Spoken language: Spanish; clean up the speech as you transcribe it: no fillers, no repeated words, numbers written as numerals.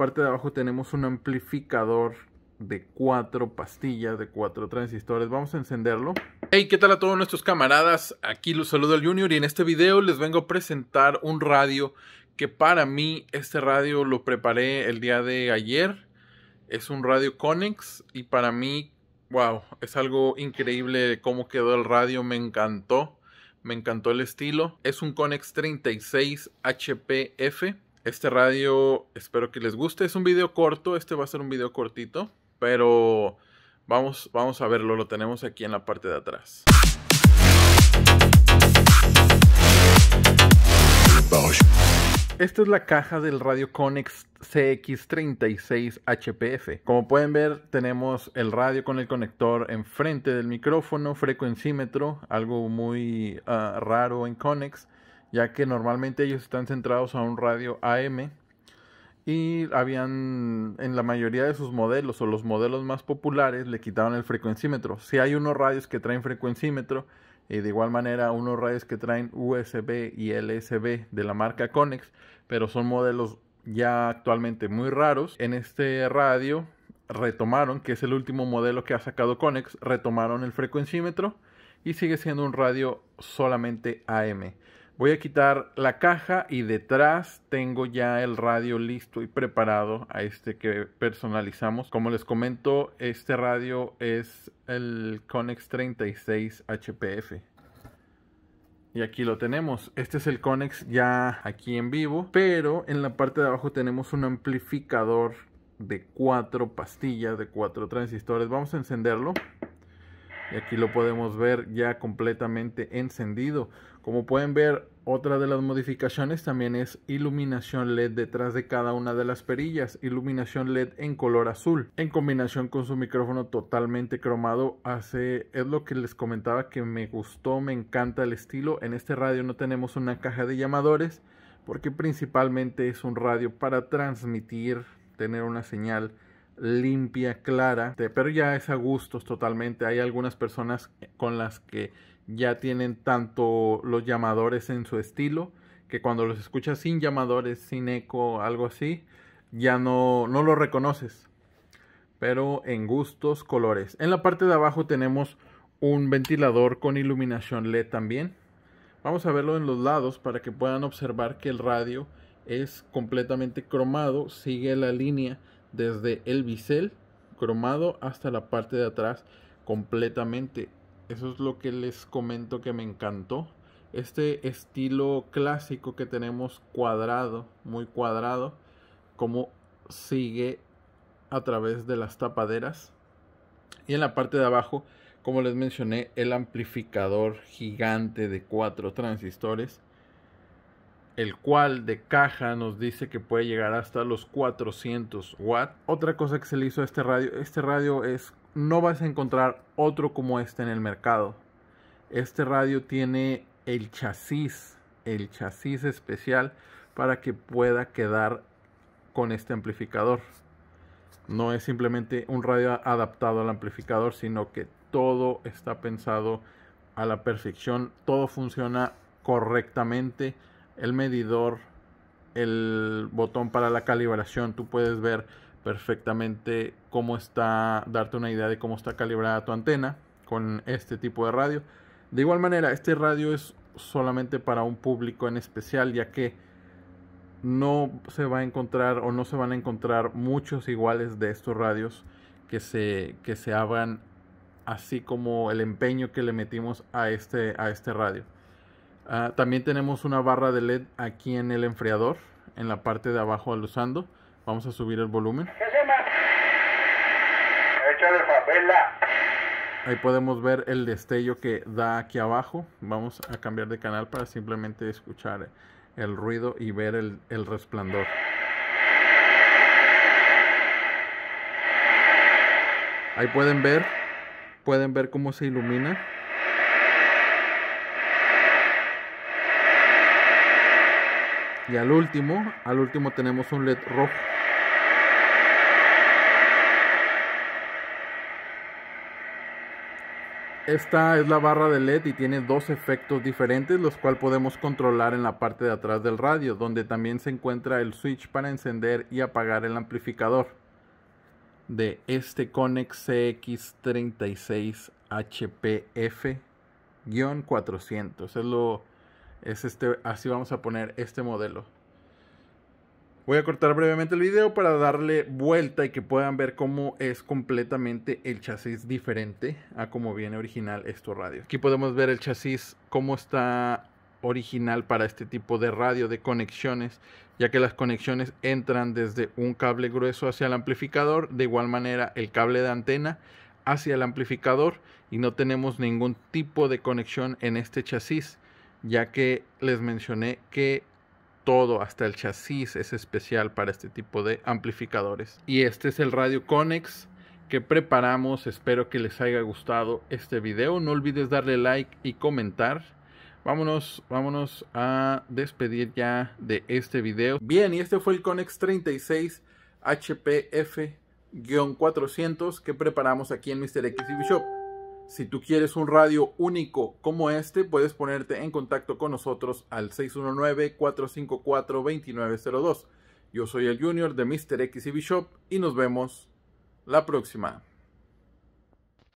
parte de abajo tenemos un amplificador de 4 pastillas, de 4 transistores. Vamos a encenderlo. Hey, ¿qué tal a todos nuestros camaradas? Aquí los saludo el Junior y en este video les vengo a presentar un radio que para mí, este radio lo preparé el día de ayer. Es un radio Connex y para mí, wow, es algo increíble cómo quedó el radio. Me encantó el estilo. Es un Connex 36 HPF. Este radio espero que les guste. Es un video corto, este va a ser un video cortito, pero vamos a verlo, lo tenemos aquí en la parte de atrás. Esta es la caja del radio Connex CX36 HPF. Como pueden ver, tenemos el radio con el conector enfrente del micrófono, frecuencímetro, algo muy raro en Connex, ya que normalmente ellos están centrados a un radio AM y habían, en la mayoría de sus modelos o los modelos más populares, le quitaron el frecuencímetro. Si hay unos radios que traen frecuencímetro y de igual manera unos radios que traen USB y LSB de la marca Connex, pero son modelos ya actualmente muy raros. En este radio retomaron, que es el último modelo que ha sacado Connex, retomaron el frecuencímetro y sigue siendo un radio solamente AM. Voy a quitar la caja y detrás tengo ya el radio listo y preparado a este que personalizamos. Como les comento, este radio es el Connex 36 HPF. Y aquí lo tenemos. Este es el Connex ya aquí en vivo, pero en la parte de abajo tenemos un amplificador de 4 pastillas, de 4 transistores. Vamos a encenderlo. Y aquí lo podemos ver ya completamente encendido. Como pueden ver, otra de las modificaciones también es iluminación LED detrás de cada una de las perillas. Iluminación LED en color azul. En combinación con su micrófono totalmente cromado, es lo que les comentaba que me gustó, me encanta el estilo. En este radio no tenemos una caja de llamadores, porque principalmente es un radio para transmitir, tener una señal limpia, clara, pero ya es a gustos totalmente. Hay algunas personas con las que ya tienen tanto los llamadores en su estilo, que cuando los escuchas sin llamadores, sin eco, algo así, ya no los reconoces. Pero en gustos, colores. En la parte de abajo tenemos un ventilador con iluminación LED también. Vamos a verlo en los lados para que puedan observar que el radio es completamente cromado, sigue la línea desde el bisel cromado hasta la parte de atrás completamente. Eso es lo que les comento que me encantó, este estilo clásico que tenemos cuadrado, muy cuadrado, como sigue a través de las tapaderas. Y en la parte de abajo, como les mencioné, el amplificador gigante de 4 transistores, el cual de caja nos dice que puede llegar hasta los 400 watts. Otra cosa que se le hizo a este radio es, no vas a encontrar otro como este en el mercado. Este radio tiene el chasis especial para que pueda quedar con este amplificador. No es simplemente un radio adaptado al amplificador, sino que todo está pensado a la perfección, todo funciona correctamente. El medidor, el botón para la calibración, tú puedes ver perfectamente cómo está, darte una idea de cómo está calibrada tu antena con este tipo de radio. De igual manera, este radio es solamente para un público en especial, ya que no se va a encontrar o no se van a encontrar muchos iguales de estos radios que se hagan así como el empeño que le metimos a este radio. También tenemos una barra de LED aquí en el enfriador, en la parte de abajo del usando. Vamos a subir el volumen. Ahí podemos ver el destello que da aquí abajo. Vamos a cambiar de canal para simplemente escuchar el ruido y ver el resplandor. Ahí pueden ver cómo se ilumina. Y al último tenemos un LED rojo. Esta es la barra de LED y tiene dos efectos diferentes, los cuales podemos controlar en la parte de atrás del radio, donde también se encuentra el switch para encender y apagar el amplificador de este Connex CX36HPF-400. Así vamos a poner este modelo. Voy a cortar brevemente el video para darle vuelta y que puedan ver cómo es completamente el chasis diferente a como viene original estos radios. Aquí podemos ver el chasis cómo está original para este tipo de radio de conexiones, ya que las conexiones entran desde un cable grueso hacia el amplificador, de igual manera el cable de antena hacia el amplificador, y no tenemos ningún tipo de conexión en este chasis, ya que les mencioné que todo, hasta el chasis, es especial para este tipo de amplificadores. Y este es el radio Connex que preparamos. Espero que les haya gustado este video. No olvides darle like y comentar. Vámonos a despedir ya de este video. Bien, y este fue el Connex 36 HPF-400 que preparamos aquí en MR.X CB Shop. Si tú quieres un radio único como este, puedes ponerte en contacto con nosotros al 619-454-2902. Yo soy el Junior de MR.X CB Shop y nos vemos la próxima.